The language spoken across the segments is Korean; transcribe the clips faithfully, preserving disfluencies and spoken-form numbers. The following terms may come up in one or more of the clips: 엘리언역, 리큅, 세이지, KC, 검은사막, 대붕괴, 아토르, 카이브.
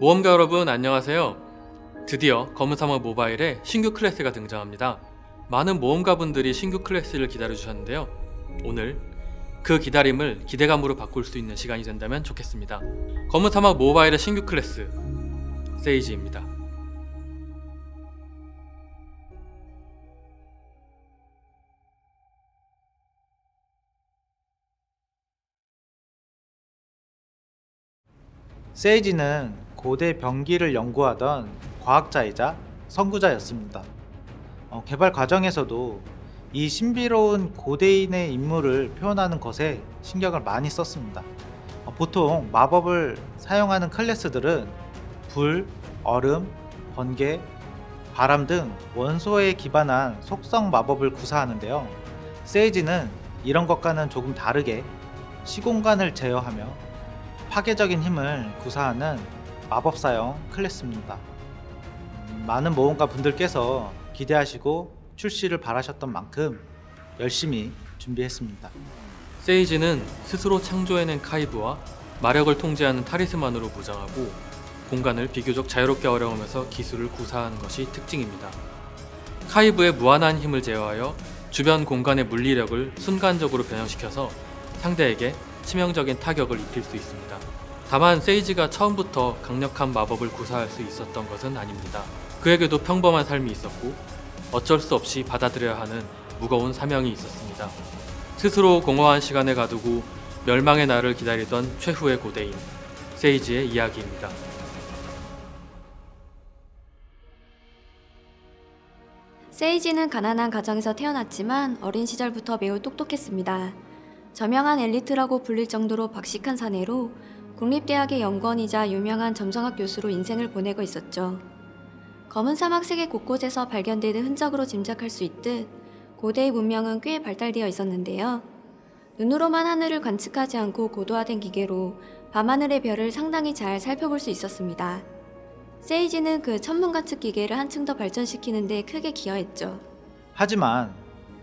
모험가 여러분 안녕하세요. 드디어 검은사막 모바일에 신규 클래스가 등장합니다. 많은 모험가분들이 신규 클래스를 기다려주셨는데요. 오늘 그 기다림을 기대감으로 바꿀 수 있는 시간이 된다면 좋겠습니다. 검은사막 모바일의 신규 클래스 세이지입니다. 세이지는 고대 병기를 연구하던 과학자이자 선구자였습니다. 어, 개발 과정에서도 이 신비로운 고대인의 인물을 표현하는 것에 신경을 많이 썼습니다. 어, 보통 마법을 사용하는 클래스들은 불, 얼음, 번개, 바람 등 원소에 기반한 속성 마법을 구사하는데요. 세이지는 이런 것과는 조금 다르게 시공간을 제어하며 파괴적인 힘을 구사하는 마법사형 클래스입니다. 많은 모험가 분들께서 기대하시고 출시를 바라셨던 만큼 열심히 준비했습니다. 세이지는 스스로 창조해낸 카이브와 마력을 통제하는 타리스만으로 무장하고 공간을 비교적 자유롭게 활용하면서 기술을 구사하는 것이 특징입니다. 카이브의 무한한 힘을 제어하여 주변 공간의 물리력을 순간적으로 변형시켜서 상대에게 치명적인 타격을 입힐 수 있습니다. 다만 세이지가 처음부터 강력한 마법을 구사할 수 있었던 것은 아닙니다. 그에게도 평범한 삶이 있었고 어쩔 수 없이 받아들여야 하는 무거운 사명이 있었습니다. 스스로 공허한 시간을 가두고 멸망의 날을 기다리던 최후의 고대인 세이지의 이야기입니다. 세이지는 가난한 가정에서 태어났지만 어린 시절부터 매우 똑똑했습니다. 저명한 엘리트라고 불릴 정도로 박식한 사내로 국립대학의 연구원이자 유명한 점성학 교수로 인생을 보내고 있었죠. 검은사막 세계 곳곳에서 발견되는 흔적으로 짐작할 수 있듯 고대의 문명은 꽤 발달되어 있었는데요. 눈으로만 하늘을 관측하지 않고 고도화된 기계로 밤하늘의 별을 상당히 잘 살펴볼 수 있었습니다. 세이지는 그 천문관측 기계를 한층 더 발전시키는 데 크게 기여했죠. 하지만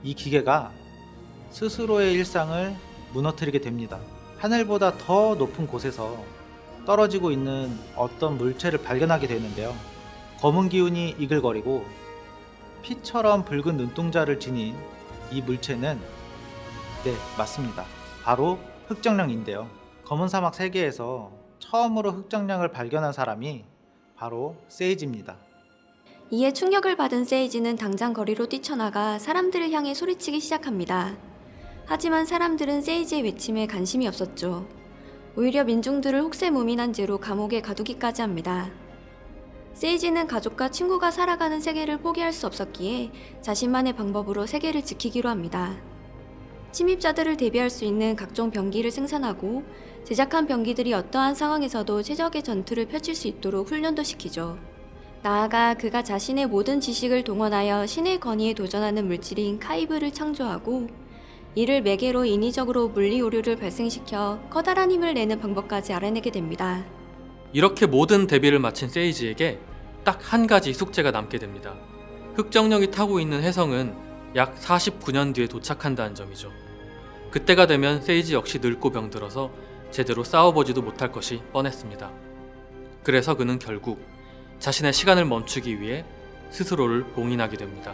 이 기계가 스스로의 일상을 무너뜨리게 됩니다. 하늘보다 더 높은 곳에서 떨어지고 있는 어떤 물체를 발견하게 되는데요. 검은 기운이 이글거리고 피처럼 붉은 눈동자를 지닌 이 물체는 네, 맞습니다. 바로 흑정령인데요. 검은사막 세계에서 처음으로 흑정령을 발견한 사람이 바로 세이지입니다. 이에 충격을 받은 세이지는 당장 거리로 뛰쳐나가 사람들을 향해 소리치기 시작합니다. 하지만 사람들은 세이지의 외침에 관심이 없었죠. 오히려 민중들을 혹세무민한 죄로 감옥에 가두기까지 합니다. 세이지는 가족과 친구가 살아가는 세계를 포기할 수 없었기에 자신만의 방법으로 세계를 지키기로 합니다. 침입자들을 대비할 수 있는 각종 병기를 생산하고 제작한 병기들이 어떠한 상황에서도 최적의 전투를 펼칠 수 있도록 훈련도 시키죠. 나아가 그가 자신의 모든 지식을 동원하여 신의 권위에 도전하는 물질인 카이브를 창조하고 이를 매개로 인위적으로 물리 오류를 발생시켜 커다란 힘을 내는 방법까지 알아내게 됩니다. 이렇게 모든 대비를 마친 세이지에게 딱 한 가지 숙제가 남게 됩니다. 흑정령이 타고 있는 혜성은 약 사십구 년 뒤에 도착한다는 점이죠. 그때가 되면 세이지 역시 늙고 병들어서 제대로 싸워보지도 못할 것이 뻔했습니다. 그래서 그는 결국 자신의 시간을 멈추기 위해 스스로를 봉인하게 됩니다.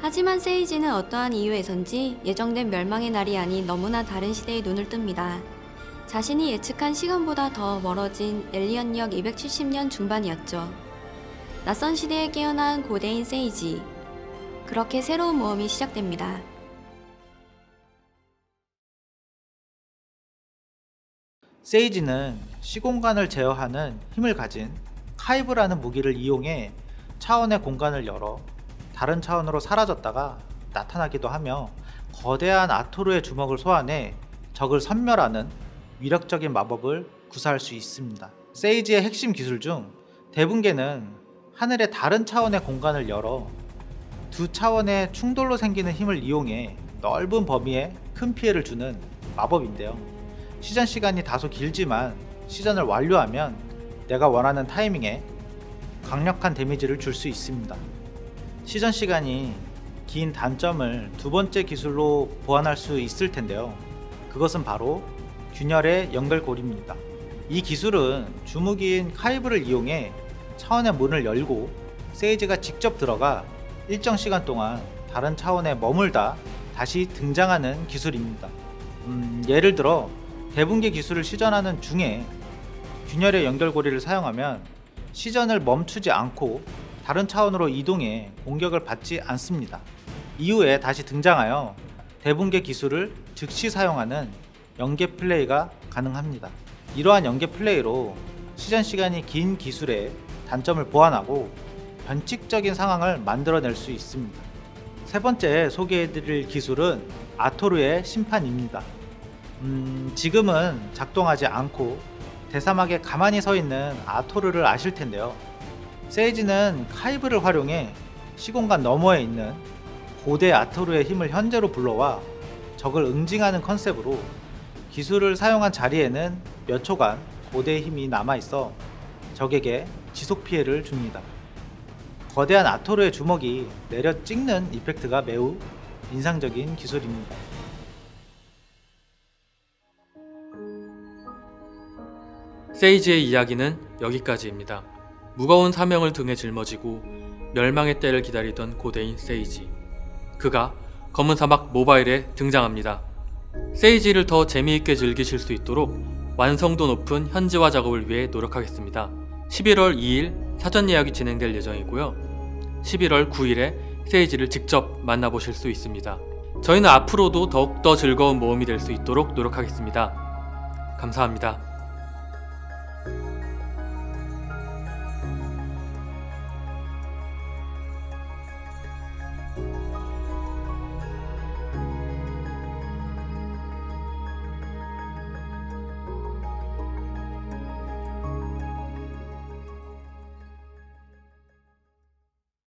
하지만 세이지는 어떠한 이유에선지 예정된 멸망의 날이 아닌 너무나 다른 시대에 눈을 뜹니다. 자신이 예측한 시간보다 더 멀어진 엘리언역 이백칠십 년 중반이었죠. 낯선 시대에 깨어난 고대인 세이지. 그렇게 새로운 모험이 시작됩니다. 세이지는 시공간을 제어하는 힘을 가진 카이브라는 무기를 이용해 차원의 공간을 열어 다른 차원으로 사라졌다가 나타나기도 하며 거대한 아토르의 주먹을 소환해 적을 섬멸하는 위력적인 마법을 구사할 수 있습니다. 세이지의 핵심 기술 중 대붕괴는 하늘의 다른 차원의 공간을 열어 두 차원의 충돌로 생기는 힘을 이용해 넓은 범위에 큰 피해를 주는 마법인데요. 시전 시간이 다소 길지만 시전을 완료하면 내가 원하는 타이밍에 강력한 데미지를 줄 수 있습니다. 시전 시간이 긴 단점을 두 번째 기술로 보완할 수 있을 텐데요. 그것은 바로 균열의 연결고리입니다. 이 기술은 주무기인 카이브를 이용해 차원의 문을 열고 세이지가 직접 들어가 일정 시간 동안 다른 차원에 머물다 다시 등장하는 기술입니다. 음, 예를 들어 대붕괴 기술을 시전하는 중에 균열의 연결고리를 사용하면 시전을 멈추지 않고 다른 차원으로 이동해 공격을 받지 않습니다. 이후에 다시 등장하여 대붕괴 기술을 즉시 사용하는 연계 플레이가 가능합니다. 이러한 연계 플레이로 시전 시간이 긴 기술의 단점을 보완하고 변칙적인 상황을 만들어낼 수 있습니다. 세 번째 소개해드릴 기술은 아토르의 심판입니다. 음, 지금은 작동하지 않고 대사막에 가만히 서 있는 아토르를 아실 텐데요. 세이지는 카이브를 활용해 시공간 너머에 있는 고대 아토르의 힘을 현재로 불러와 적을 응징하는 컨셉으로 기술을 사용한 자리에는 몇 초간 고대의 힘이 남아있어 적에게 지속 피해를 줍니다. 거대한 아토르의 주먹이 내려 찍는 이펙트가 매우 인상적인 기술입니다. 세이지의 이야기는 여기까지입니다. 무거운 사명을 등에 짊어지고 멸망의 때를 기다리던 고대인 세이지. 그가 검은사막 모바일에 등장합니다. 세이지를 더 재미있게 즐기실 수 있도록 완성도 높은 현지화 작업을 위해 노력하겠습니다. 십일월 이일 사전 예약이 진행될 예정이고요. 십일월 구일에 세이지를 직접 만나보실 수 있습니다. 저희는 앞으로도 더욱더 즐거운 모험이 될 수 있도록 노력하겠습니다. 감사합니다.